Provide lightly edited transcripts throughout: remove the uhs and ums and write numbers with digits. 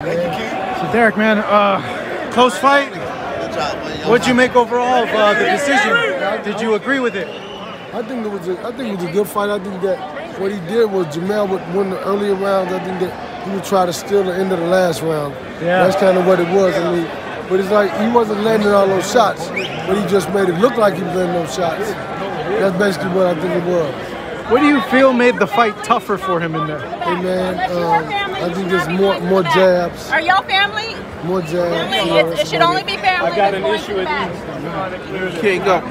So Derrick, man, close fight. What'd you make overall of the decision? Did you agree with it? I think it was a good fight. I think that what he did was Jamel would win the earlier rounds. I think that he would try to steal the end of the last round. Yeah. That's kind of what it was. I mean, but it's like he wasn't landing all those shots, but he just made it look like he was landing those shots. That's basically what I think it was. What do you feel made the fight tougher for him in there? Hey man, I think there's more jabs. Are y'all family? More jabs. Family, it should only be family. I got an issue with this. You can't go.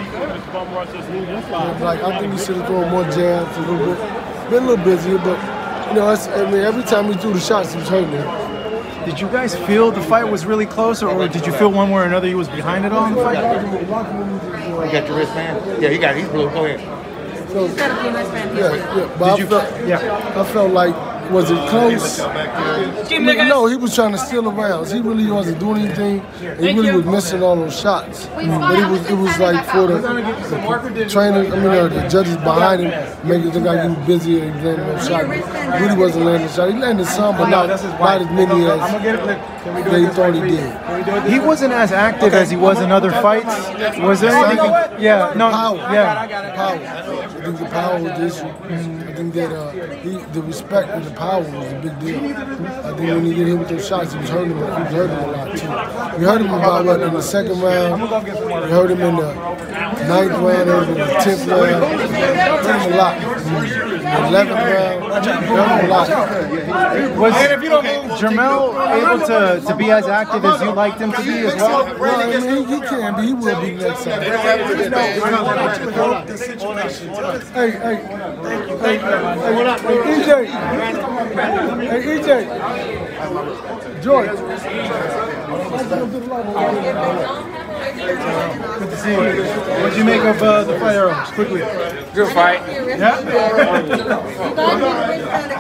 Like, I think we should have thrown more jabs a little bit. Been a little busier, but you know, every time we threw the shots, he was hurting him. Did you guys feel the fight was really close, or did you feel one way or another he was behind it all in the fight? You got your wristband? Yeah, you got it. He's blue. Go ahead. So, I felt like, was it close? No, he was trying to steal the rounds. He really wasn't doing anything. He really was missing all those shots. But it was like for the trainers, the judges behind him, making it look like he was busy and landing those shots. He really wasn't landing shots. He landed some, but not as many as they thought he did. He wasn't as active as he was in other fights. Was there anything? Yeah, no, power. I think the power was the issue. I think that the respect and the power was a big deal. I think when he get hit with those shots, he was hurting him. He was hurting him a lot too. We heard him about in the second round. We heard him in the 9th round, in the 10th round. Hurt him a lot. The 11th round. Hurt him a lot. Was Jermell able to be as active as you liked him to be as well? Well, I mean, he can be. He will be next time. Hey, EJ. George. Good to see you. What did you make of the fight, quickly? Good fight. Yeah?